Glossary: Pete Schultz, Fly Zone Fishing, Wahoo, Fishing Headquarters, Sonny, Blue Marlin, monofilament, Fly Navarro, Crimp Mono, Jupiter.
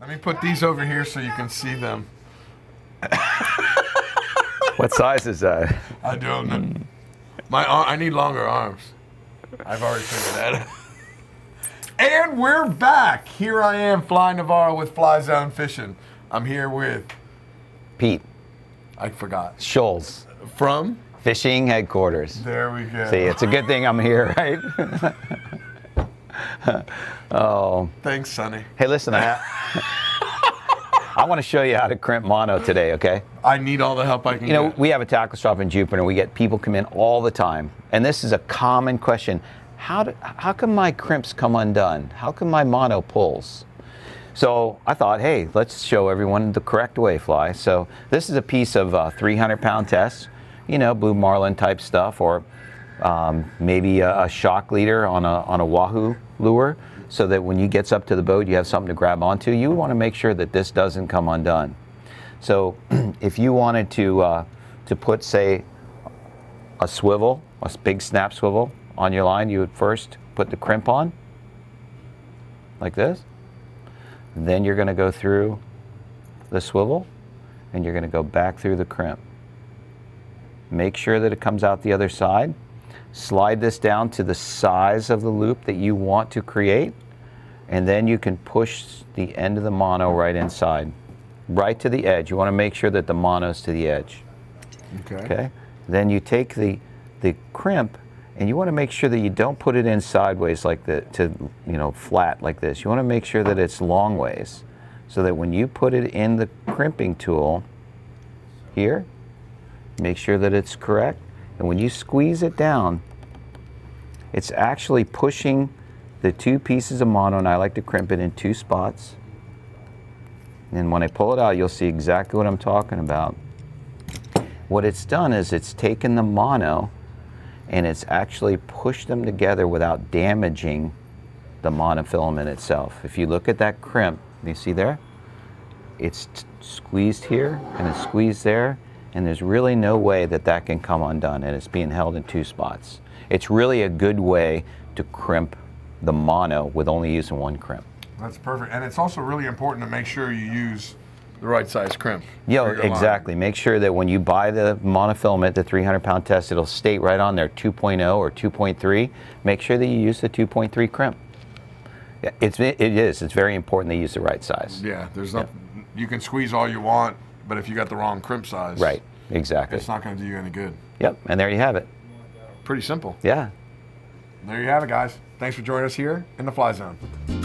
Let me put these over here so you can see them. What size is that? I don't know. I need longer arms. I've already figured that out. And we're back. Here I am, Fly Navarro with Fly Zone Fishing. I'm here with Pete. I forgot. Schultz. From? Fishing Headquarters. There we go. See, it's a good thing I'm here, right? Oh. Thanks, Sonny. Hey, listen, I want to show you how to crimp mono today, okay? I need all the help I can get. You know, we have a tackle shop in Jupiter, and we get people come in all the time. And this is a common question. How come my crimps come undone? How come my mono pulls? So I thought, hey, let's show everyone the correct way, Fly. So this is a piece of 300-pound test, you know, Blue Marlin type stuff, or maybe a shock leader on a Wahoo lure, so that when you gets up to the boat, you have something to grab onto. You want to make sure that this doesn't come undone. So if you wanted to put, say, a swivel, a big snap swivel on your line, you would first put the crimp on, like this. Then you're going to go through the swivel, and you're going to go back through the crimp. Make sure that it comes out the other side. Slide this down to the size of the loop that you want to create, and then you can push the end of the mono right inside, right to the edge. You want to make sure that the mono's to the edge. Okay. Then you take the crimp, and you want to make sure that you don't put it in sideways like that, to, you know, flat like this. You want to make sure that it's long ways, so that when you put it in the crimping tool here, make sure that it's correct. And when you squeeze it down, it's actually pushing the two pieces of mono, and I like to crimp it in two spots. And when I pull it out, you'll see exactly what I'm talking about. What it's done is it's taken the mono and it's actually pushed them together without damaging the monofilament itself. If you look at that crimp, you see there? It's squeezed here and it's squeezed there. And there's really no way that that can come undone, and it's being held in two spots. It's really a good way to crimp the mono with only using one crimp. That's perfect. And it's also really important to make sure you use the right size crimp. Yeah, exactly. Line. Make sure that when you buy the monofilament, the 300-pound test, it'll state right on there 2.0 or 2.3. Make sure that you use the 2.3 crimp. Yeah, it's very important to use the right size. Yeah, there's nothing, you can squeeze all you want, but if you got the wrong crimp size, right, exactly, it's not going to do you any good. Yep, and there you have it. Pretty simple. Yeah. There you have it, guys. Thanks for joining us here in the Fly Zone.